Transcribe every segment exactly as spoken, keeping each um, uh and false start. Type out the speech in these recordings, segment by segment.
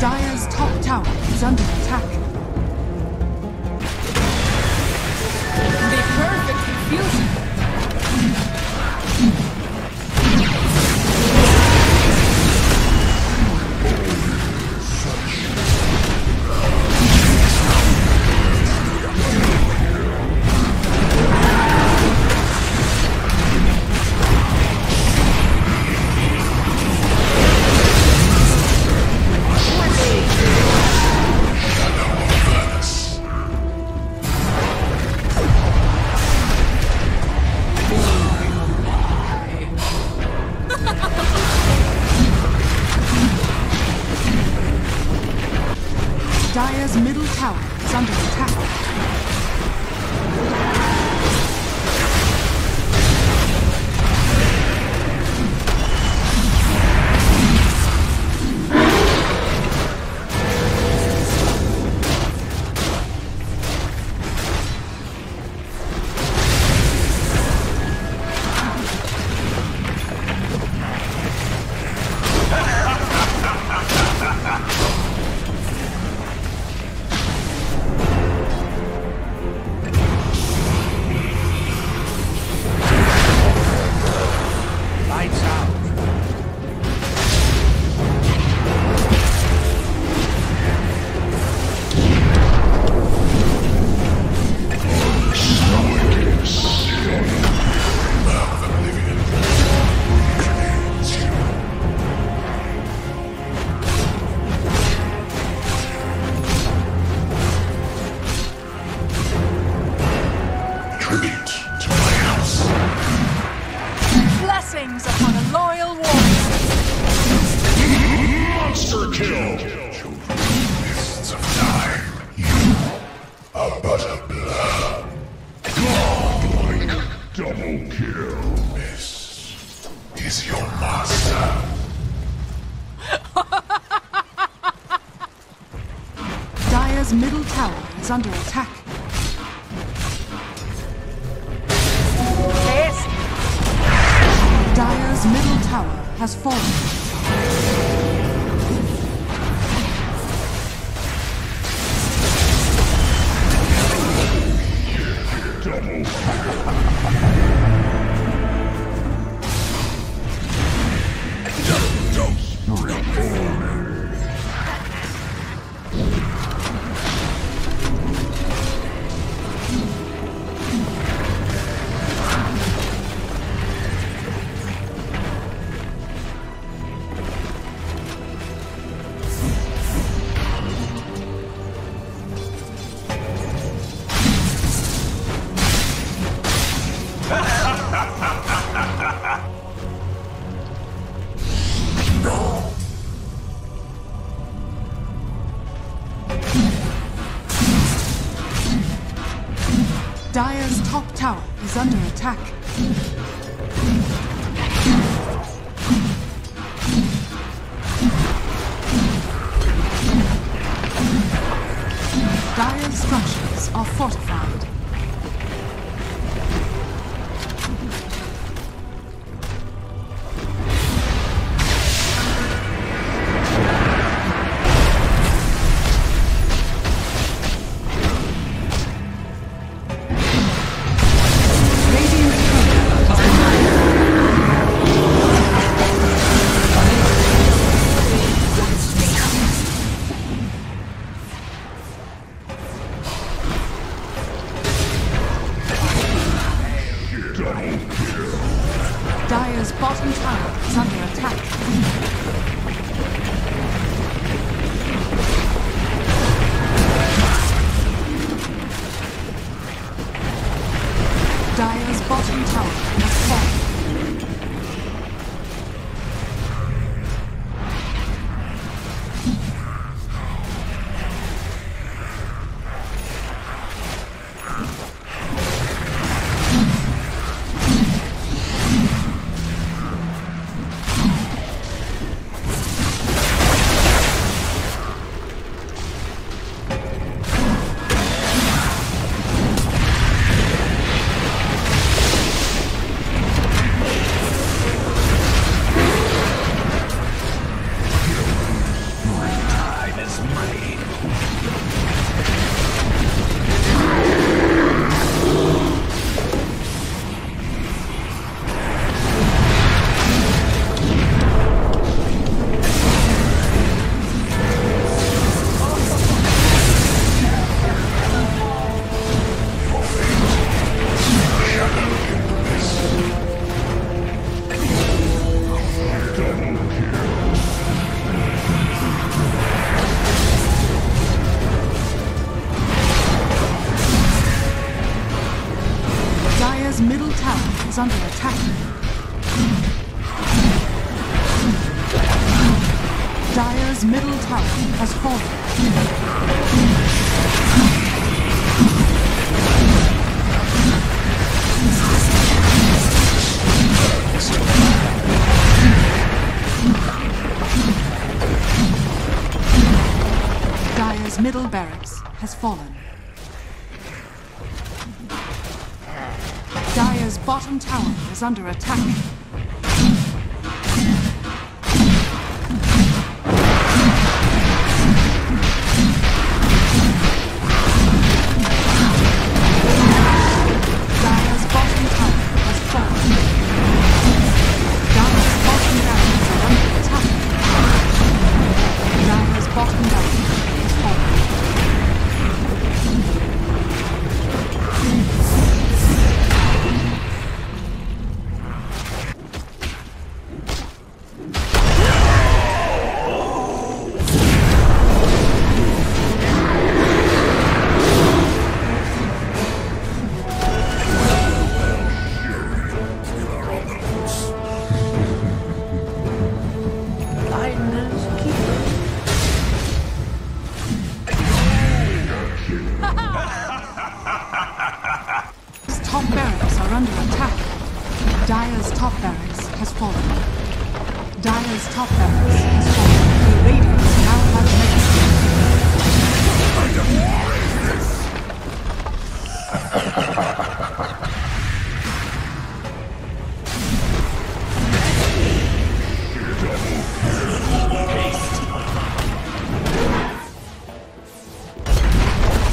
Dire's top tower is under attack. Dire's middle tower is under attack. flings upon a loyal warrior. Monster kill! You mists of time. You are but a blur. Godlike double kill. Mist is your master. Dire's middle tower is under attack. Yes. Dire's middle tower has fallen. Double kill. Dire's top tower is under attack. Dire's structures are fortified. Dire's bottom tower is under attack. Dire's bottom tower has fallen. Middle tower is under attack. Dire's middle tower has fallen. Dire's middle barracks has fallen. Dire's bottom tower is under attack. Dire's bottom tower has fallen. Dire's bottom barracks is under attack. Dire's bottom barracks has fallen. under attack. Dire's top barracks has fallen. Dire's top barracks has fallen. The Radiant's now have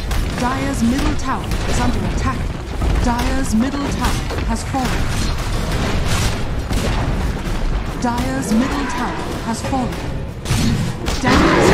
mechanism. Dire's middle tower is under attack. Dire's middle tower has fallen. Dire's middle tower has fallen. Damage.